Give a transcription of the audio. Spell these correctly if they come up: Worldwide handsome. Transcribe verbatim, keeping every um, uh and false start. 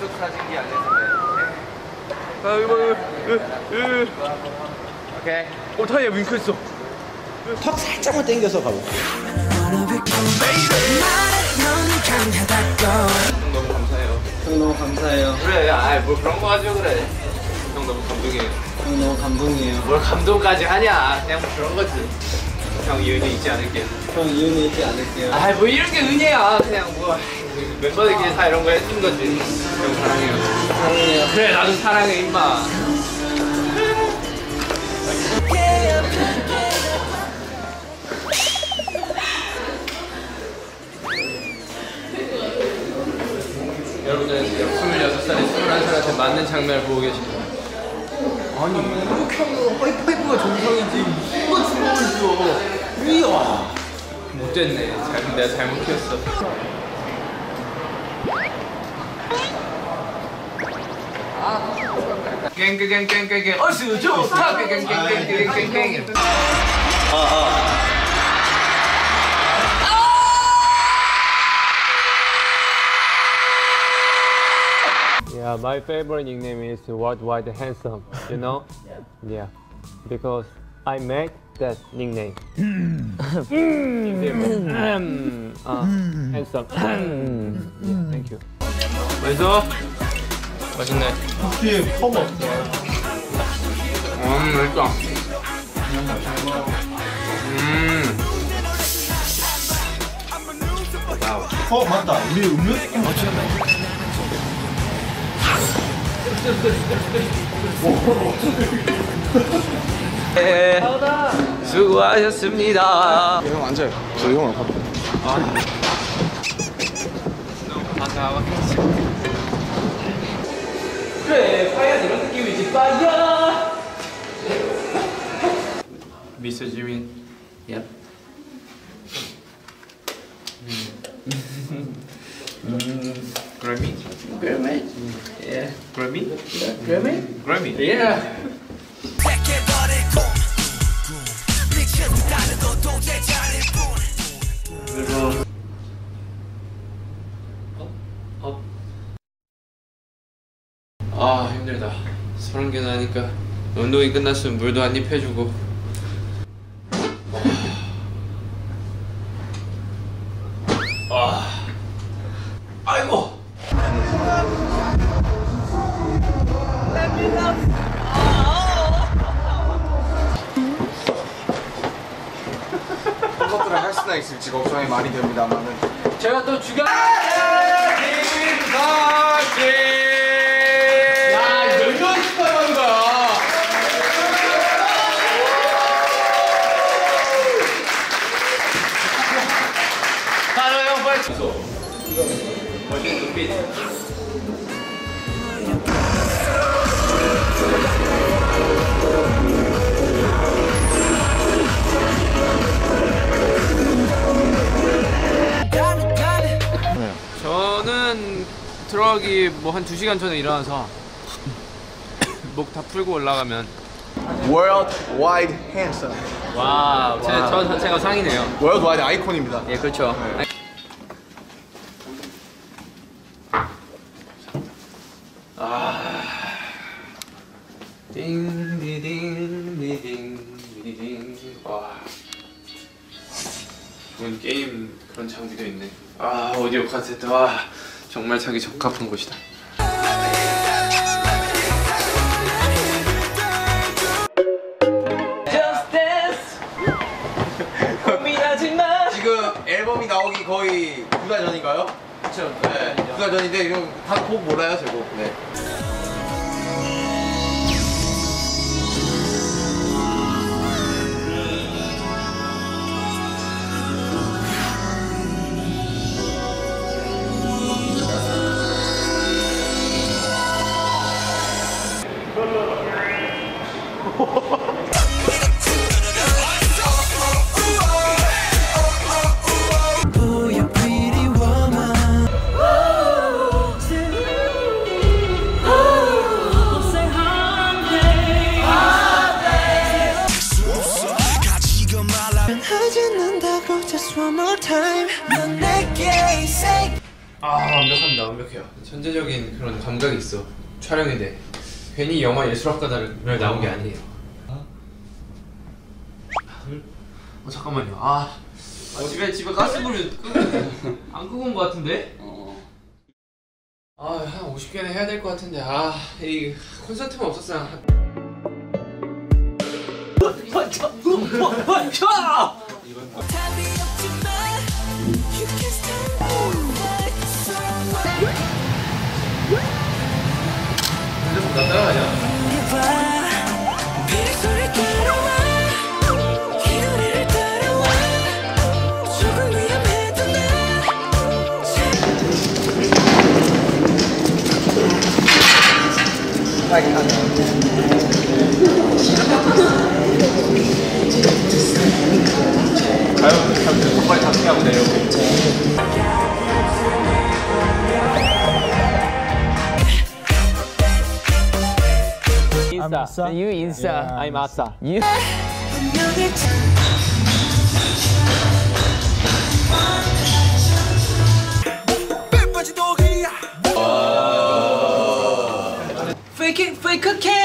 쑥 사진기 알려서 아 이거 으으 오케이 오 타이야 윙크했어 턱 살짝만 당겨서 가보 형 너무 감사해요 형 너무 감사해요 그래 아이 뭐 그런 거 가지고 그래 형 너무 감동이에요 형 너무 감동이에요 뭘 감동까지 하냐 그냥 뭐 그런 거지 형 이 은혜 잊지 않을게요 형 이 은혜 잊지 않을게요 아이 뭐 이런 게 은혜야 그냥 뭐 멤버들끼리 다 이런 거 해준 거지 형 사랑해요 사랑해요 그래 나도 사랑해 임마 여러분들 스물여섯 살에 스물한 살한테 맞는 장면을 보고 계십니다 아니 이렇게 하면 파이파이프가 정상이지 무슨 거 죽어버렸어 이야 못됐네 내가 잘못 키웠어 갱갱갱갱갱갱 얼쑤 좋다 갱갱갱갱갱갱갱 아아 Yeah, my favorite nickname is Worldwide Handsome, you know? Yeah. Yeah. Because I made that nickname. uh, handsome. Yeah, thank you. 맛있어? 맛있네. 혹시 커버? 음, 맛있다. 음. 어, 맞다. 우리 음료수 맞추네. 네, 수고하셨습니다. 형 앉아요. 저 형을 가도 돼요. 그래, 파이야 이런 느낌이지, 파이야. 미스터 지민. 예. Grammy? Grammy? Yeah. Grammy? Yeah. Grammy? Grammy? Yeah. 그리고 어? 어? 아 힘들다. 서른 개나 하니까 운동이 끝났으면 물도 한 입 해주고 아 아이고 컴퓨터를 할 수나 있을지 걱정이 많이 됩니다만은 제가 또 주가 야 열려 싶어요 이거 바로 형 빨리 주소 멋진 눈빛 들어가기 뭐 한 두 시간 전에 일어나서 목 다 풀고 올라가면 Worldwide handsome 와우 제, 저 자체가 상이네요 Worldwide 아이콘입니다 예 그렇죠 네. 아... 딩디딩디딩디딩 와... 좋은 게임 그런 장비도 있네 아 오디오 카세트 와... 정말 자기 적합한 곳이다. Just Dance. 고민하지만 지금 앨범이 나오기 거의 두 달 전인가요? 그렇죠. 네, 두 달 전인데 이런 다 곡 몰라요, 제 곡. 네. 아 완벽합니다. 완벽해요. 천재적인 그런 감각이 있어. 촬영에 대해 괜히 영화 예술학과를 나온 게 아니에요. 어? 어 잠깐만요. 아, 아 집에 집에 가스불을 끄고 안 끄고 온 거 같은데? 어. 아 한 오십 개는 해야 될 거 같은데 아 이 콘서트만 없었어. I'm Asa. You Insa. Yeah. I'm Asa. You. Fake it, fake it.